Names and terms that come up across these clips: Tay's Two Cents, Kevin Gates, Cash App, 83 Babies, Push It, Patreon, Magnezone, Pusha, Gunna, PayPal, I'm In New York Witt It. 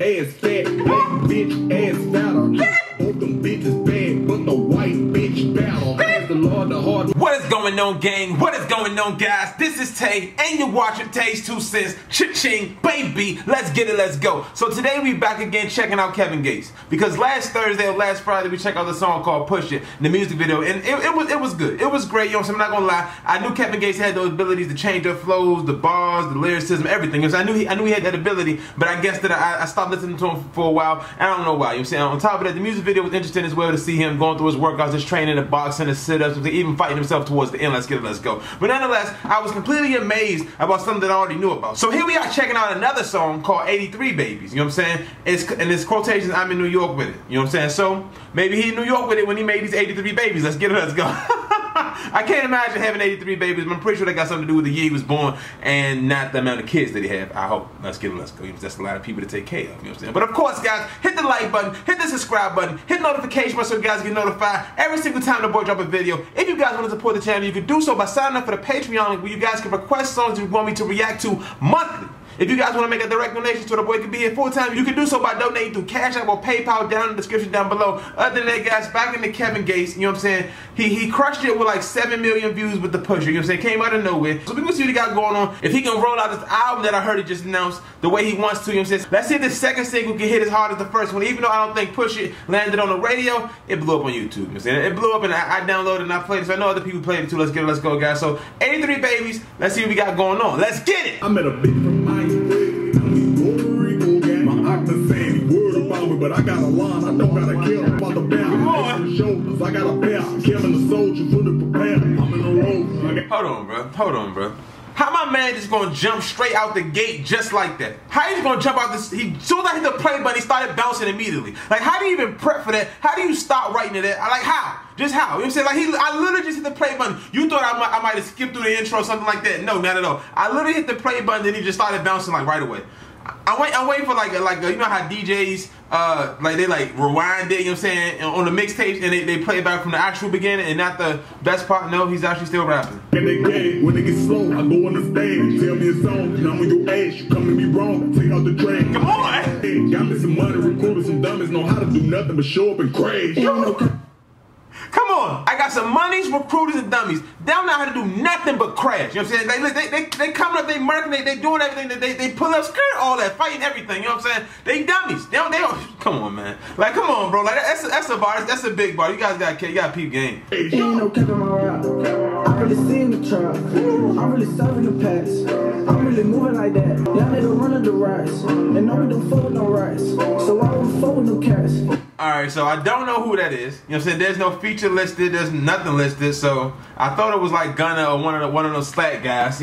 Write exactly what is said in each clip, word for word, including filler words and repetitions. ass fat, black bitch ass fatter. All them bitches bad, but the white bitch battle. Praise the Lord, the hard. What is going on, gang? What is going on, guys? This is Tay, and you're watching Tay's Two Cents. Cha-ching, baby. Let's get it, let's go. So today we back again checking out Kevin Gates. Because last Thursday or last Friday we checked out the song called Push It, the music video, and it, it was it was good. It was great, you know what I'm saying? I'm not gonna lie. I knew Kevin Gates had those abilities to change up flows, the bars, the lyricism, everything. You know, I knew he I knew he had that ability, but I guess that I, I stopped listening to him for a while. And I don't know why. You know what I'm saying? On top of that, the music video was interesting as well, to see him going through his workouts, his training, the boxing, the sit-ups, even fighting himself towards the end. Let's get it, let's go. But nonetheless, I was completely amazed about something that I already knew about. So here we are checking out another song called eighty-three Babies, you know what I'm saying? It's, and it's quotations, I'm in New York with it, you know what I'm saying? So maybe he in New York with it when he made these eighty-three babies. Let's get it, let's go. I can't imagine having eighty-three babies, but I'm pretty sure that got something to do with the year he was born and not the amount of kids that he had. I hope. Let's get it, let's go. That's a lot of people to take care of, you know what I'm saying? But of course, guys, hit the like button, hit the subscribe button, hit the notification button so you guys get notified every single time the boy drop a video. If you guys want to support the channel, you can do so by signing up for the Patreon link, where you guys can request songs you want me to react to monthly. If you guys want to make a direct donation to the boy could be here full time, you can do so by donating through Cash App or PayPal down in the description down below. Other than that, guys, back into Kevin Gates, you know what I'm saying? He he crushed it with like seven million views with the Pusha, you know what I'm saying? Came out of nowhere. So we're going to see what he got going on. If he can roll out this album that I heard he just announced the way he wants to, you know what I'm saying? Let's see if the second single can hit as hard as the first one. Even though I don't think Push It landed on the radio, it blew up on YouTube, you know what I'm saying? It blew up and I, I downloaded and I played it, so I know other people played it too. Let's get it, let's go, guys. So eighty-three babies, let's see what we got going on. Let's get it! I'm at a big reminder. But I got a line, I know how to kill about the battle. Shoulders, I got a battle. Killing the soldiers for the prepare. I'm in the road. Hold on, bro. Hold on, bro. How my man just gonna jump straight out the gate just like that? How he's gonna jump out this? He as soon as I hit the play button, he started bouncing immediately. Like, how do you even prep for that? How do you stop writing it? Like, how? Just how? You know what I'm saying? Like, he, I literally just hit the play button. You thought I might, I might have skipped through the intro or something like that? No, not at all. I literally hit the play button and he just started bouncing like right away. I wait. I wait for like, like you know how D Js, uh, like they like rewind it. You know what I'm saying, on the mixtapes, and they, they play it back from the actual beginning and not the best part. No, he's actually still rapping. And they get, when they get slow, I go on the stage. Tell me a song, and I'm on your ass. You coming me wrong? Take out the train. Come on. Hey, y'all missing money, recruiters, some dummies know how to do nothing but show up and craze. Come on, I got some monies, recruiters, and dummies. They don't know how to do nothing but crash. You know what I'm saying? They, they, they, they coming up, they marking, they, they doing everything. They, they pull up, skirt, all that, fighting everything. You know what I'm saying? They dummies. They don't, they don't. Come on, man. Like, come on, bro. Like, that's a, that's a bar. That's a big bar. You guys got you got peep game. Ain't no Kevin around. I'm really seeing the trap. I'm really serving the packs. I'm really moving like that. Y'all niggas running the racks, and no, we don't fold no racks. So I don't fold no cash. Alright, so I don't know who that is. You know what I'm saying? There's no feature listed, there's nothing listed, so I thought it was like Gunna or one of the one of those slack guys.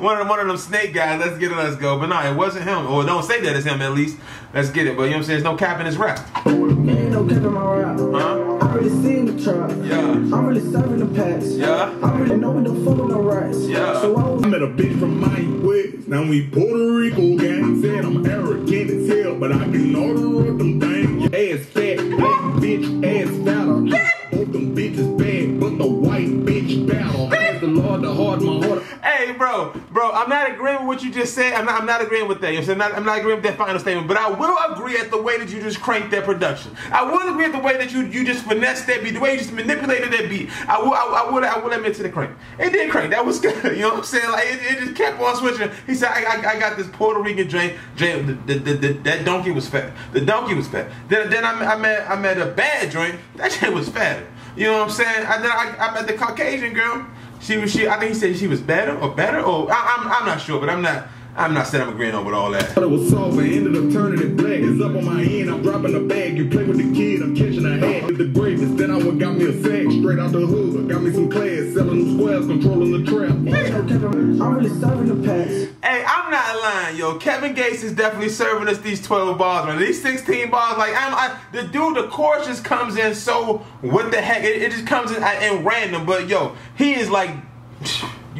one of them, one of them snake guys. Let's get it, let's go. But no, it wasn't him. Or don't say that it's him at least. Let's get it. But you know what I'm saying? There's no cap in his rap. Ain't no cap in my rap. Huh? I'm really seeing the trap. Yeah. I'm really serving the packs. Yeah. I really know we don't follow no rights. Yeah. So I was I met a bitch from Miami, West. Now we Puerto Rico gang. Said I'm arrogant as hell, but I can order up them things. Ass fat, black bitch, ass fatter. Both them bitches bad, but the white bitch battle. Praise the Lord, the hard, my heart. Hey, bro, bro, I'm not agreeing with what you just said. I'm not, I'm not agreeing with that. You know I'm, not, I'm not agreeing with that final statement. But I will agree at the way that you just cranked that production. I will agree at the way that you you just finessed that beat, the way you just manipulated that beat. I will, I, I would, I would admit to the crank. It did crank. That was good. You know what I'm saying? Like it, it just kept on switching. He said, I, I, I got this Puerto Rican drink. drink the, the, the, the, that donkey was fat. The donkey was fat. Then, then I, I met, I met a bad joint. That shit was fatter. You know what I'm saying? I, then I, I met the Caucasian girl. She was, she, I think he said she was better or better or, I, I'm, I'm not sure, but I'm not, I'm not saying I'm agreeing over all that. I was soft, I ended up turning it black. It's up on my end, I'm dropping a bag. You play with the kid, I'm catching a hat. With the greatest, then I would got me a sack. Straight out the hood, got me some class. Selling them squares, controlling the trap. I'm really serving the packs. Hey, I'm not lying, yo. Kevin Gates is definitely serving us these twelve bars, man. These sixteen bars, like, I'm, I, the dude, the chorus just comes in so, what the heck, it, it just comes in, in random, but yo, he is like,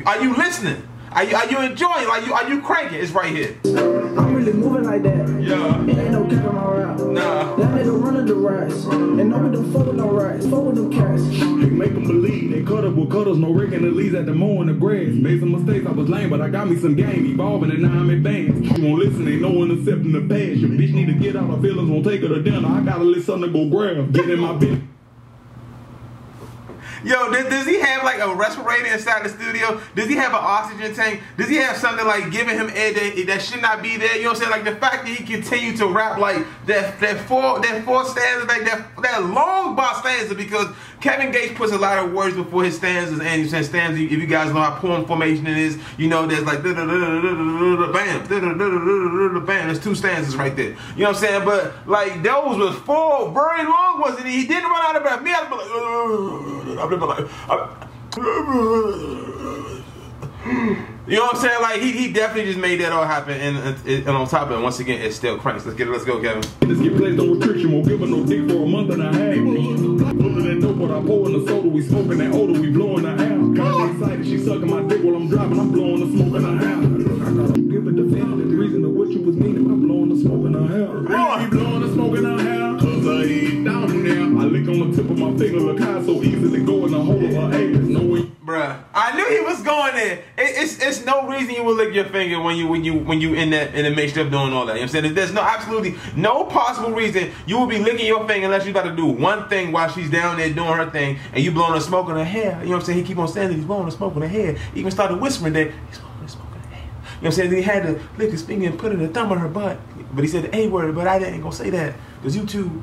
are you listening? Are you, are you enjoying? Are you, are you cranking? It's right here. I'm really moving like that. Yeah. It ain't no cap in my rap. Nah. That nigga running the rides. And no, we don't fuck with no rides, fuck with no cats. They make them believe they cut up with cutters, no raking the leaves at the mow in the grass. Made some mistakes, I was lame, but I got me some game, evolving and now I'm advanced. You won't listen, ain't no intercepting the past. Your bitch need to get out, her feelings won't take her to dinner. I gotta let something go grab, get in my bitch. Yo, does, does he have like a respirator inside the studio? Does he have an oxygen tank? Does he have something like giving him air that, that should not be there? You know what I'm saying? Like the fact that he continued to rap like that that four that four stanzas, like that that long bar stanza, because Kevin Gates puts a lot of words before his stanzas, and you said stanzas. If you guys know how poem formation it is, you know there's like da da da da da da da bam da da da da da bam. There's two stanzas right there. You know what I'm saying? But like those was four very long ones, and he didn't run out of breath. Me, I'd be like, I'd be like, you know what I'm saying? Like he, he definitely just made that all happen, and, and, and on top of it, once again, it's still cranks. Let's get it. Let's go, Kevin. Let's get played no restriction. Won't give her no dick for a month and a half. Pulling that dope, but I pour in the soda. We smoking that odor. We blowing the out. Got excited. She sucking my dick while I'm driving. I'm blowing the smoke in her out. You give it the family. The reason of what you was meaning. I'm blowing the smoke in her out. He blowing the smoke in her out. Cause I ain't down there. I lick on the tip of my finger. Look how so easily go in the hole of her ass. No way. Bruh, I knew he was going there. It, it's it's no reason you would lick your finger when you when you when you in that in the mixture of doing all that. You know what I'm saying? There's no absolutely no possible reason you would be licking your finger unless you about to do one thing while she's down there doing her thing and you blowing her smoke in her hair. You know what I'm saying? He keep on saying that he's blowing her smoke in her hair. He even started whispering that he's blowing her smoke in her hair. You know what I'm saying? He had to lick his finger and put in a thumb in her butt. But he said the A word, but I ain't gonna say that. Cause you too.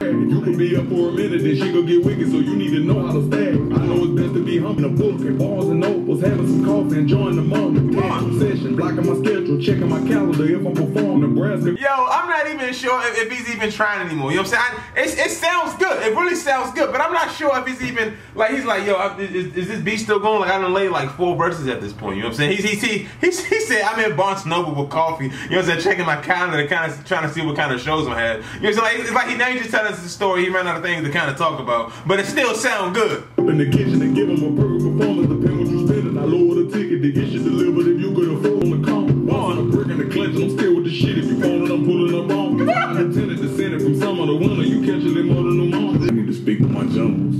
You can be up for a minute, then she gon' get wicked, so you need to know how to stand. I know it's best to be humping a book and bars and opals, having some coffee, enjoying the moment. Damn session, blocking my schedule, checking my calendar if I'm performing Nebraska. Yo, I'm not even sure if, if he's even trying anymore. You know what I'm saying? It's, it sounds good. It really sounds good, but I'm not sure if he's even like he's like, yo, I, is, is this beat still going? Like I done laid like four verses at this point. You know what I'm saying? He's, he's, he he he said I'm in Barnes Noble with coffee. You know what I'm saying? Checking my calendar, kind of trying to see what kind of shows I have. You know what I'm saying? Like, it's like he now you just tell us the story. He ran out of things to kind of talk about, but it still sound good. In the kitchen and give him a perfect performance. Depend what you spending. I lower the ticket. The issue delivered if you could afford on the comp. One, I'm breaking the clutch and I'm still with the shit. If you phone I'm pulling up on. I intended to send it from summer to winter. You catching them more than them all. I need to speak to my generals.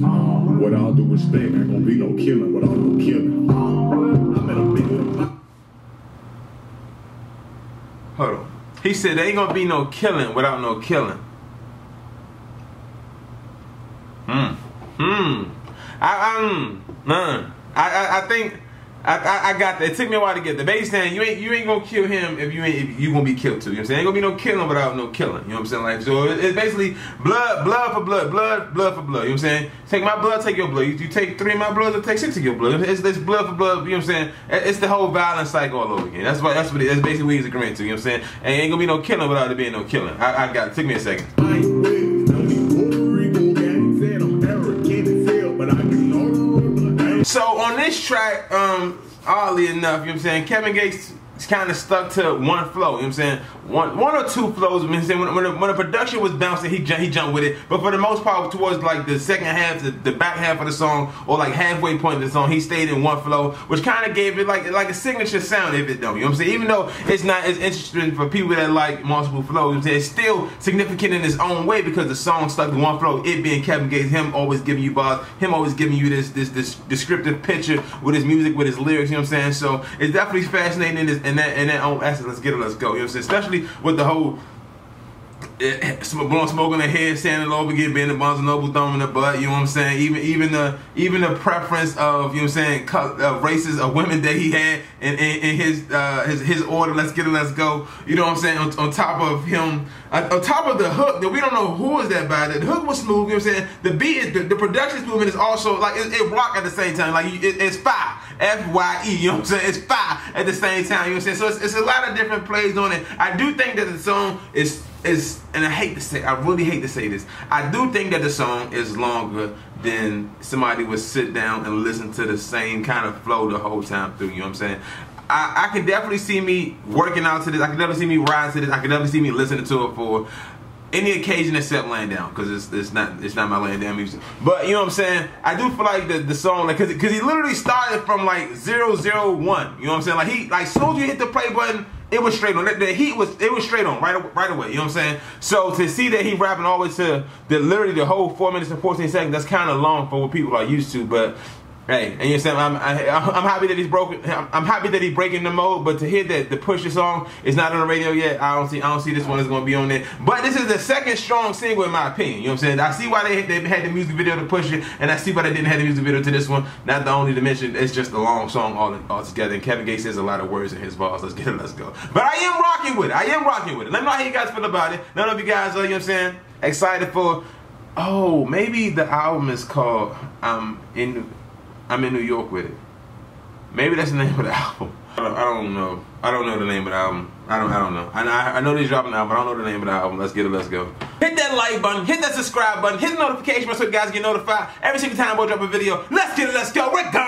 With all due respect, ain't gonna be no killing. With all due killing, I'm in a big. Hold on. He said there ain't gonna be no killing without no killing. Hmm. Hmm. I um. Nah. I, I I think I, I I got that. It took me a while to get the bass saying you ain't you ain't gonna kill him if you ain't if you gonna be killed too. You know what I'm saying? Ain't gonna be no killing without no killing. You know what I'm saying? Like so it, it's basically blood blood for blood blood blood for blood. You know what I'm saying? Take my blood, take your blood. You, you take three of my blood, I take six of your blood. It's, it's blood for blood. You know what I'm saying? It's the whole violence cycle all over again. That's what that's what it, that's basically what he's agreeing to. You know what I'm saying? And ain't gonna be no killing without it being no killing. I, I got it. Took me a second. So on this track, um, oddly enough, you know what I'm saying, Kevin Gates is kind of stuck to one flow, you know what I'm saying, one, one or two flows, you know what I'm saying, when, when, the, when the production was bouncing, he, he jumped with it, but for the most part, towards like the second half, the, the back half of the song, or like halfway point of the song, he stayed in one flow, which kind of gave it like like a signature sound, if it don't, you know what I'm saying, even though it's not as interesting for people that like multiple flows, you know what I'm saying, it's still significant in its own way, because the song stuck in one flow, it being Kevin Gates, him always giving you bars, him always giving you this, this, this descriptive picture with his music, with his lyrics, you know what I'm saying, so it's definitely fascinating in this, in that, in that own essence. Let's get it, let's go, you know what I'm saying, especially with the whole uh, blowing smoke on the head, standing all over again, being the Barnes and Noble, thumb in the butt. You know what I'm saying? Even even the even the preference of, you know what I'm saying, of races of women that he had in, in, in his uh, his his order. Let's get it, let's go. You know what I'm saying? On, on top of him, uh, on top of the hook that we don't know who is that by. The hook was smooth. You know what I'm saying? The beat, is, the, the production's movement is also like it, it rock at the same time. Like it, it's fire. F Y E, you know what I'm saying? It's fire at the same time, you know what I'm saying? So it's, it's a lot of different plays on it. I do think that the song is, is, and I hate to say, I really hate to say this, I do think that the song is longer than somebody would sit down and listen to the same kind of flow the whole time through, you know what I'm saying? I, I can definitely see me working out to this, I can definitely see me riding to this, I can definitely see me listening to it for any occasion except laying down, because it's, it's not it's not my laying down music. But you know what I'm saying? I do feel like the, the song, like, because he literally started from like zero zero one. You know what I'm saying? Like he, like, soon as you hit the play button, It was straight on. The, the heat was, it was straight on right, right away. You know what I'm saying? So to see that he rapping all the way to the, literally the whole four minutes and fourteen seconds, that's kind of long for what people are used to. But hey, and you're saying I'm, I, I'm happy that he's broken. I'm, I'm happy that he's breaking the mode. But to hear that the Pusha song is not on the radio yet, I don't see. I don't see this one is gonna be on there. But this is the second strong single in my opinion. You know what I'm saying? I see why they they had the music video to Pusha, and I see why they didn't have the music video to this one. Not the only dimension. It's just a long song all in, all together. And Kevin Gates says a lot of words in his balls. Let's get it. Let's go. But I am rocking with it. I am rocking with it. Let me know how you guys feel about it. None of you guys are. You know what I'm saying? Excited for? Oh, maybe the album is called I'm In. I'm in New York Witt It. Maybe that's the name of the album. I don't, I don't know. I don't know the name of the album. I don't. I don't know. And I, I know they're dropping the album, but I don't know the name of the album. Let's get it. Let's go. Hit that like button. Hit that subscribe button. Hit the notification button so you guys get notified every single time I drop a video. Let's get it. Let's go. We're gone.